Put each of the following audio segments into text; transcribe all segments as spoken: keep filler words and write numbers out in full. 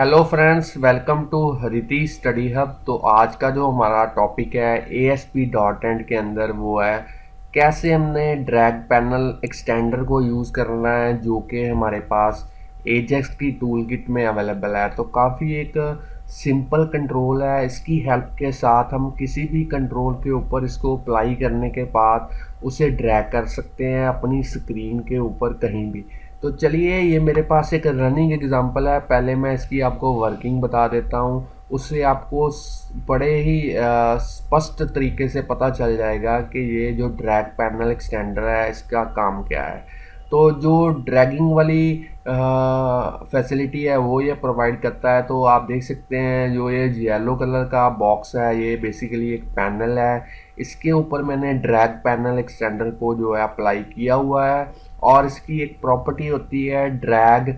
Hello friends, welcome to Hariti study hub. तो आज का जो हमारा टॉपिक है A S P dot net के अंदर, वो है कैसे हमने ड्रैग पैनल एक्सटेंडर को यूज़ करना है, जो कि हमारे पास एजैक्स की टूल किट में अवेलेबल है। तो काफ़ी एक सिंपल कंट्रोल है, इसकी हेल्प के साथ हम किसी भी कंट्रोल के ऊपर इसको अप्लाई करने के बाद उसे ड्रैग कर सकते हैं अपनी स्क्रीन के ऊपर कहीं भी। तो चलिए, ये मेरे पास एक रनिंग एग्जांपल है। पहले मैं इसकी आपको वर्किंग बता देता हूँ, उससे आपको बड़े ही स्पष्ट तरीके से पता चल जाएगा कि ये जो ड्रैग पैनल एक्सटेंडर है इसका काम क्या है। तो जो ड्रैगिंग वाली फैसिलिटी है वो ये प्रोवाइड करता है। तो आप देख सकते हैं जो ये येलो कलर का बॉक्स है, ये बेसिकली एक पैनल है। इसके ऊपर मैंने ड्रैग पैनल एक्सटेंडर को जो है अप्लाई किया हुआ है, और इसकी एक प्रॉपर्टी होती है ड्रैग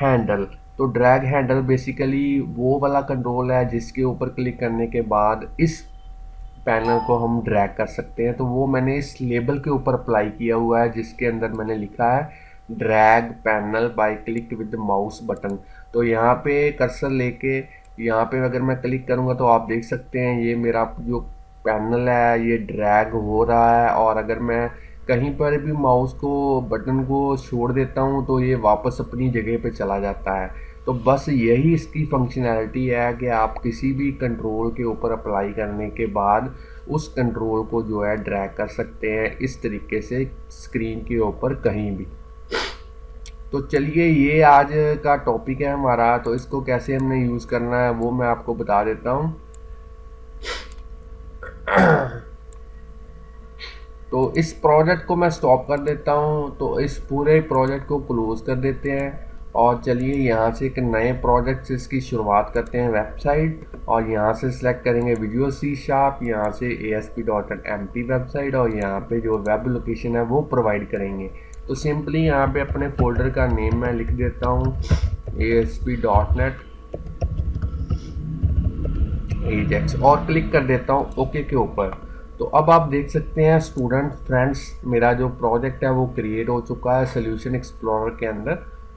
हैंडल। तो ड्रैग हैंडल बेसिकली वो वाला कंट्रोल है जिसके ऊपर क्लिक करने के बाद इस पैनल को हम ड्रैग कर सकते हैं। तो वो मैंने इस लेबल के ऊपर अप्लाई किया हुआ है, जिसके अंदर मैंने लिखा है drag panel by click with mouse button. तो यहाँ पे कर्सर लेके यहाँ पे अगर मैं क्लिक करूँगा तो आप देख सकते हैं ये मेरा जो पैनल है ये ड्रैग हो रहा है, और अगर मैं कहीं पर भी माउस को बटन को छोड़ देता हूं तो ये वापस अपनी जगह पे चला जाता है। तो बस यही इसकी फंक्शनैलिटी है कि आप किसी भी कंट्रोल के ऊपर अप्लाई करने के बाद उस कंट्रोल को जो है ड्रैग कर सकते हैं इस तरीके से स्क्रीन के ऊपर कहीं भी। तो चलिए, ये आज का टॉपिक है हमारा। तो इसको कैसे हमने यूज़ करना है वो मैं आपको बता देता हूँ। तो इस प्रोजेक्ट को मैं स्टॉप कर देता हूँ। तो इस पूरे प्रोजेक्ट को क्लोज़ कर देते हैं, और चलिए यहाँ से एक नए प्रोजेक्ट से इसकी शुरुआत करते हैं वेबसाइट। और यहाँ से सिलेक्ट करेंगे वीडियो सी शार्प, यहाँ से A S P dot net empty website, और यहाँ पे जो वेब लोकेशन है वो प्रोवाइड करेंगे। तो सिंपली यहाँ पे अपने फोल्डर का नेम मैं लिख देता हूँ A S P dot net AJAX, और क्लिक कर देता हूँ ओके के ऊपर। तो अब आप देख सकते हैं स्टूडेंट फ्रेंड्स, मेरा जो प्रोजेक्ट है वो क्रिएट हो चुका है सोल्यूशन एक्सप्लोरर के अंदर।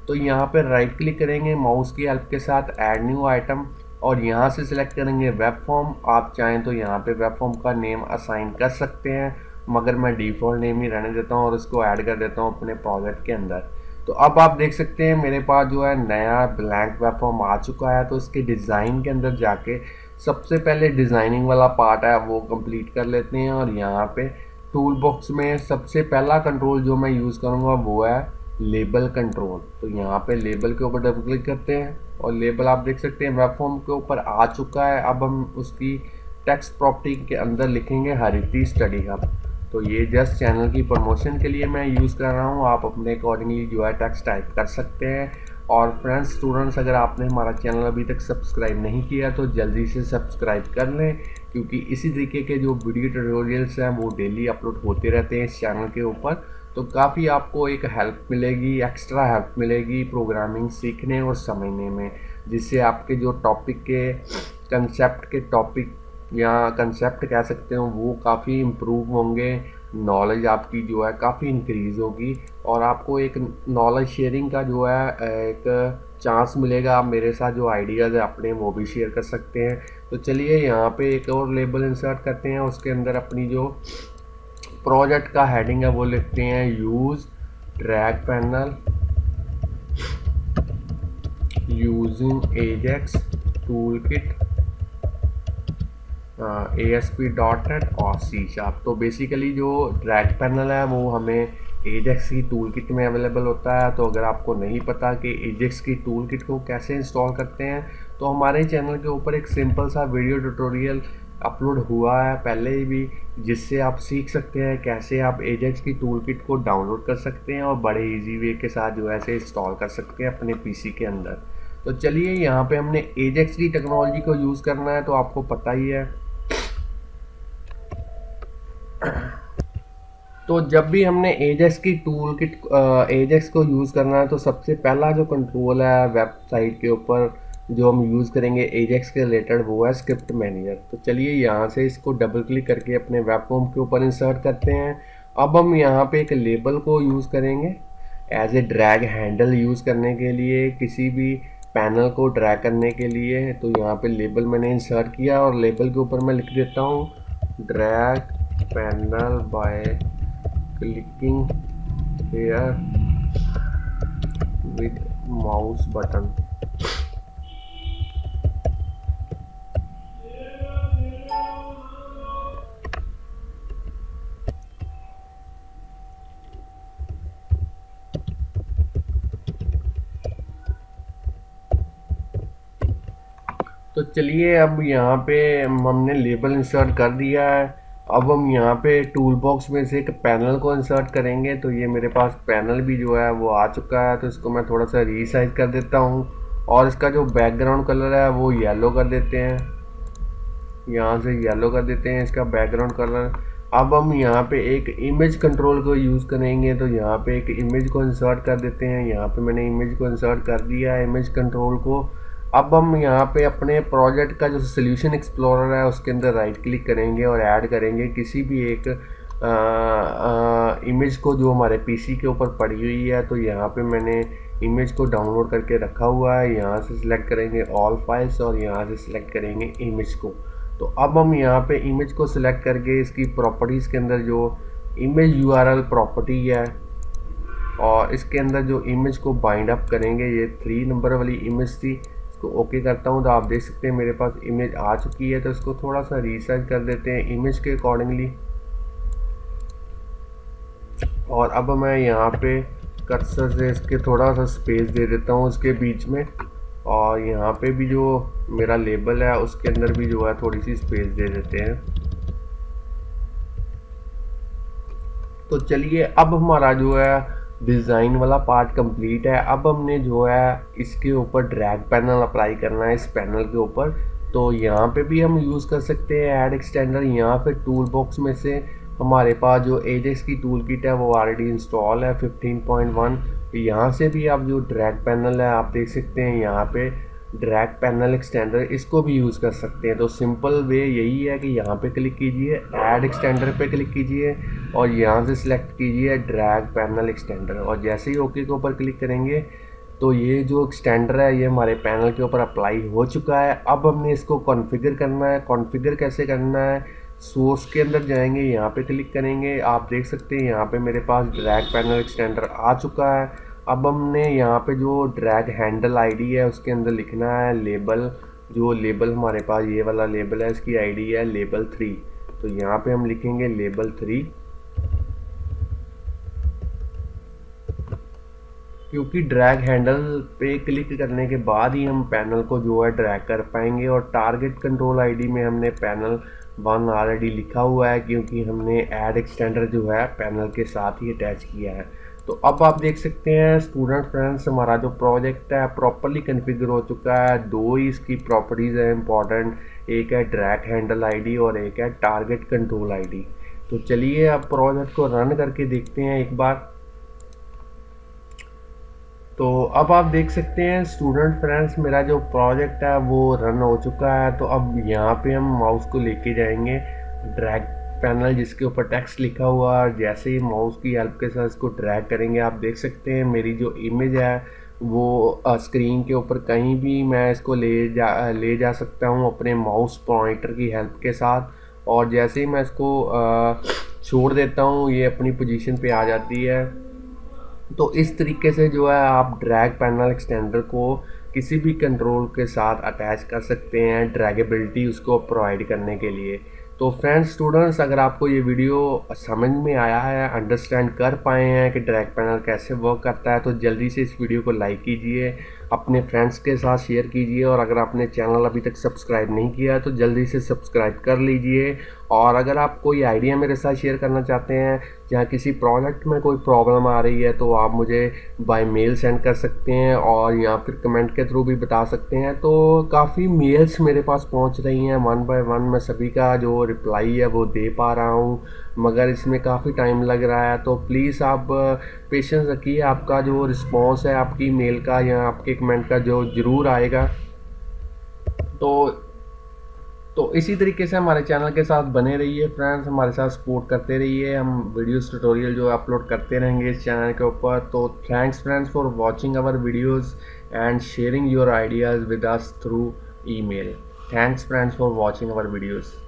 तो यहाँ पर राइट क्लिक करेंगे माउस की हेल्प के साथ ऐड न्यू आइटम, और यहाँ से सिलेक्ट करेंगे वेब फॉर्म। आप चाहें तो यहाँ पे वेब फॉर्म का नेम असाइन कर सकते हैं, मगर मैं डिफ़ॉल्ट नेम ही रहने देता हूँ और इसको ऐड कर देता हूँ अपने प्रोजेक्ट के अंदर। तो अब आप देख सकते हैं मेरे पास जो है नया ब्लैंक वेब फॉर्म आ चुका है। तो इसके डिज़ाइन के अंदर जाके सबसे पहले डिज़ाइनिंग वाला पार्ट है वो कंप्लीट कर लेते हैं, और यहाँ पे टूल बॉक्स में सबसे पहला कंट्रोल जो मैं यूज़ करूँगा वो है लेबल कंट्रोल। तो यहाँ पे लेबल के ऊपर डबल क्लिक करते हैं, और लेबल आप देख सकते हैं वेब फॉर्म के ऊपर आ चुका है। अब हम उसकी टेक्स्ट प्रॉपर्टी के अंदर लिखेंगे हरिति स्टडी हब। तो ये जस्ट चैनल की प्रमोशन के लिए मैं यूज़ कर रहा हूँ, आप अपने अकॉर्डिंगली जो है टेक्स्ट टाइप कर सकते हैं। और फ्रेंड्स स्टूडेंट्स, अगर आपने हमारा चैनल अभी तक सब्सक्राइब नहीं किया तो जल्दी से सब्सक्राइब कर लें, क्योंकि इसी तरीके के जो वीडियो ट्यूटोरियल्स हैं वो डेली अपलोड होते रहते हैं इस चैनल के ऊपर। तो काफ़ी आपको एक हेल्प मिलेगी, एक्स्ट्रा हेल्प मिलेगी प्रोग्रामिंग सीखने और समझने में, जिससे आपके जो टॉपिक के कंसेप्ट के टॉपिक या कंसेप्ट कह सकते हो वो काफ़ी इम्प्रूव होंगे, नॉलेज आपकी जो है काफ़ी इंक्रीज़ होगी, और आपको एक नॉलेज शेयरिंग का जो है एक चांस मिलेगा। आप मेरे साथ जो आइडियाज़ है अपने वो भी शेयर कर सकते हैं। तो चलिए, यहाँ पे एक और लेबल इंसर्ट करते हैं, उसके अंदर अपनी जो प्रोजेक्ट का हेडिंग है वो लिखते हैं use drag panel using AJAX toolkit A S P dot net और सी शार्प। तो बेसिकली जो ड्रैग पैनल है वो हमें एजैक्स की टूल किट में अवेलेबल होता है। तो अगर आपको नहीं पता कि एजैक्स की टूल किट को कैसे इंस्टॉल करते हैं, तो हमारे चैनल के ऊपर एक सिंपल सा वीडियो ट्यूटोरियल अपलोड हुआ है पहले ही भी, जिससे आप सीख सकते हैं कैसे आप एजैक्स की टूल किट को डाउनलोड कर सकते हैं और बड़े ईजी वे के साथ जो है इसे इंस्टॉल कर सकते हैं अपने पी सी के अंदर। तो चलिए, यहाँ पर हमने एजैक्स की टेक्नोलॉजी को यूज़ करना है, तो आपको पता ही है। तो जब भी हमने एजैक्स की टूल किट एजैक्स को यूज़ करना है तो सबसे पहला जो कंट्रोल है वेबसाइट के ऊपर जो हम यूज़ करेंगे एजैक्स के रिलेटेड वो है स्क्रिप्ट मैनेजर। तो चलिए, यहाँ से इसको डबल क्लिक करके अपने वेब फॉर्म के ऊपर इंसर्ट करते हैं। अब हम यहाँ पे एक लेबल को यूज़ करेंगे as a drag handle use करने के लिए। किसी भी पैनल को ड्रैग करने के लिए, तो यहाँ पे लेबल मैंने इंसर्ट किया और लेबल के ऊपर मैं लिख देता हूँ drag panel by clicking here with mouse button. तो चलिए, अब यहाँ पे हमने लेबल इंसर्ट कर दिया है। अब हम यहाँ पे टूल बॉक्स में से एक पैनल को इंसर्ट करेंगे। तो ये मेरे पास पैनल भी जो है वो आ चुका है, तो इसको मैं थोड़ा सा रीसाइज कर देता हूँ और इसका जो बैकग्राउंड कलर है वो येलो कर देते हैं। यहाँ से येलो कर देते हैं इसका बैकग्राउंड कलर। अब हम यहाँ पे एक इमेज कंट्रोल को यूज़ करेंगे, तो यहाँ पे एक इमेज को इंसर्ट कर देते हैं। यहाँ पे मैंने इमेज को इंसर्ट कर दिया है, इमेज कंट्रोल को। अब हम यहाँ पे अपने प्रोजेक्ट का जो सोल्यूशन एक्सप्लोरर है उसके अंदर राइट क्लिक करेंगे और ऐड करेंगे किसी भी एक आ, आ, इमेज को जो हमारे पीसी के ऊपर पड़ी हुई है। तो यहाँ पे मैंने इमेज को डाउनलोड करके रखा हुआ है। यहाँ से सिलेक्ट करेंगे ऑल फाइल्स और यहाँ से सिलेक्ट करेंगे इमेज को। तो अब हम यहाँ पे इमेज को सिलेक्ट करके इसकी प्रॉपर्टीज़ के अंदर जो image U R L property है और इसके अंदर जो इमेज को बाइंड अप करेंगे, ये थ्री नंबर वाली इमेज थी, तो ओके करता हूँ। तो आप देख सकते हैं मेरे पास इमेज आ चुकी है। तो इसको थोड़ा सा रीसाइज कर देते हैं इमेज के अकॉर्डिंगली। और अब मैं यहाँ पे कर्सर से इसके थोड़ा सा स्पेस दे देता हूँ इसके बीच में, और यहाँ पे भी जो मेरा लेबल है उसके अंदर भी जो है थोड़ी सी स्पेस दे देते हैं। तो चलिए, अब हमारा जो है डिज़ाइन वाला पार्ट कंप्लीट है। अब हमने जो है इसके ऊपर ड्रैग पैनल अप्लाई करना है इस पैनल के ऊपर। तो यहाँ पे भी हम यूज़ कर सकते हैं ऐड एक्सटेंडर। यहाँ पे टूल बॉक्स में से हमारे पास जो एजेक्स की टूल किट है वो ऑलरेडी इंस्टॉल है फिफ्टीन पॉइंट वन। यहाँ से भी आप जो ड्रैग पैनल है आप देख सकते हैं, यहाँ पे ड्रैग पैनल एक्सटेंडर इसको भी यूज़ कर सकते हैं। तो सिंपल वे यही है कि यहाँ पे क्लिक कीजिए, ऐड एक्सटेंडर पे क्लिक कीजिए और यहाँ से सिलेक्ट कीजिए ड्रैग पैनल एक्सटेंडर, और जैसे ही ओके के ऊपर क्लिक करेंगे तो ये जो एक्सटेंडर है ये हमारे पैनल के ऊपर अप्लाई हो चुका है। अब हमने इसको कॉन्फ़िगर करना है। कॉन्फ़िगर कैसे करना है, सोर्स के अंदर जाएंगे, यहाँ पर क्लिक करेंगे। आप देख सकते हैं यहाँ पर मेरे पास ड्रैग पैनल एक्सटेंडर आ चुका है। अब हमने यहाँ पे जो ड्रैग हैंडल आईडी है उसके अंदर लिखना है लेबल, जो लेबल हमारे पास ये वाला लेबल है इसकी आईडी है लेबल थ्री। तो यहाँ पे हम लिखेंगे लेबल थ्री, क्योंकि ड्रैग हैंडल पे क्लिक करने के बाद ही हम पैनल को जो है ड्रैग कर पाएंगे। और टारगेट कंट्रोल आईडी में हमने पैनल वन ऑलरेडी लिखा हुआ है, क्योंकि हमने ऐड एक्सटेंडर जो है पैनल के साथ ही अटैच किया है। तो अब आप देख सकते हैं स्टूडेंट फ्रेंड्स, हमारा जो प्रोजेक्ट है प्रॉपरली कॉन्फ़िगर हो चुका है। दो ही इसकी प्रॉपर्टीज़ हैं इंपॉर्टेंट, एक है ड्रैग हैंडल आईडी और एक है टारगेट कंट्रोल आईडी। तो चलिए अब प्रोजेक्ट को रन करके देखते हैं एक बार। तो अब आप देख सकते हैं स्टूडेंट फ्रेंड्स, मेरा जो प्रोजेक्ट है वो रन हो चुका है। तो अब यहाँ पे हम माउस को लेके जाएंगे ड्रैग पैनल जिसके ऊपर टेक्स्ट लिखा हुआ, और जैसे ही माउस की हेल्प के साथ इसको ड्रैग करेंगे आप देख सकते हैं मेरी जो इमेज है वो स्क्रीन के ऊपर कहीं भी मैं इसको ले जा ले जा सकता हूँ अपने माउस पॉइंटर की हेल्प के साथ। और जैसे ही मैं इसको आ, छोड़ देता हूँ ये अपनी पोजीशन पे आ जाती है। तो इस तरीके से जो है आप ड्रैग पैनल एक्सटेंडर को किसी भी कंट्रोल के साथ अटैच कर सकते हैं ड्रैगेबिलिटी उसको प्रोवाइड करने के लिए। तो फ्रेंड्स स्टूडेंट्स, अगर आपको ये वीडियो समझ में आया है, अंडरस्टैंड कर पाए हैं कि ड्रैग पैनल कैसे वर्क करता है, तो जल्दी से इस वीडियो को लाइक कीजिए, अपने फ्रेंड्स के साथ शेयर कीजिए, और अगर आपने चैनल अभी तक सब्सक्राइब नहीं किया है तो जल्दी से सब्सक्राइब कर लीजिए। और अगर आप कोई आइडिया मेरे साथ शेयर करना चाहते हैं या किसी प्रोजेक्ट में कोई प्रॉब्लम आ रही है तो आप मुझे बाय मेल सेंड कर सकते हैं और या फिर कमेंट के थ्रू भी बता सकते हैं। तो काफ़ी मेल्स मेरे पास पहुंच रही हैं वन बाय वन, मैं सभी का जो रिप्लाई है वो दे पा रहा हूं, मगर इसमें काफ़ी टाइम लग रहा है। तो प्लीज़ आप पेशेंस रखिए, आपका जो रिस्पॉन्स है आपकी मेल का या आपके कमेंट का जो ज़रूर आएगा। तो तो इसी तरीके से हमारे चैनल के साथ बने रहिए फ्रेंड्स, हमारे साथ सपोर्ट करते रहिए। हम वीडियोस ट्यूटोरियल जो अपलोड करते रहेंगे इस चैनल के ऊपर। तो thanks friends for watching our videos and sharing your ideas with us through email. Thanks friends for watching our videos.